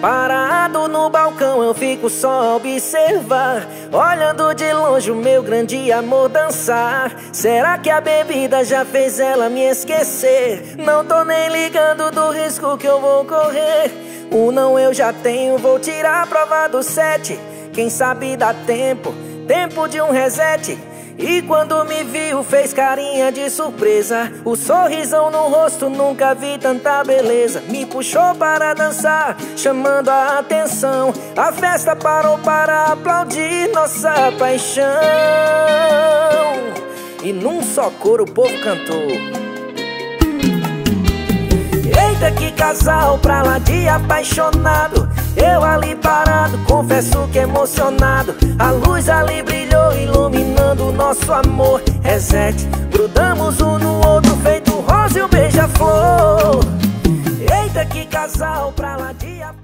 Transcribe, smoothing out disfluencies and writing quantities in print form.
Parado no balcão eu fico só a observar, olhando de longe o meu grande amor dançar. Será que a bebida já fez ela me esquecer? Não tô nem ligando do risco que eu vou correr. O não eu já tenho, vou tirar a prova do 7. Quem sabe dá tempo, tempo de um reset. E quando me viu fez carinha de surpresa, o sorrisão no rosto, nunca vi tanta beleza. Me puxou para dançar, chamando a atenção. A festa parou para aplaudir nossa paixão. E num só coro o povo cantou. Eita, que casal pra lá de apaixonado. Eu ali parado, confesso que emocionado. A luz ali brilhou, iluminando o nosso amor. Reset, grudamos um no outro, feito rosa e um beija-flor. Eita, que casal pra lá de apaixonado.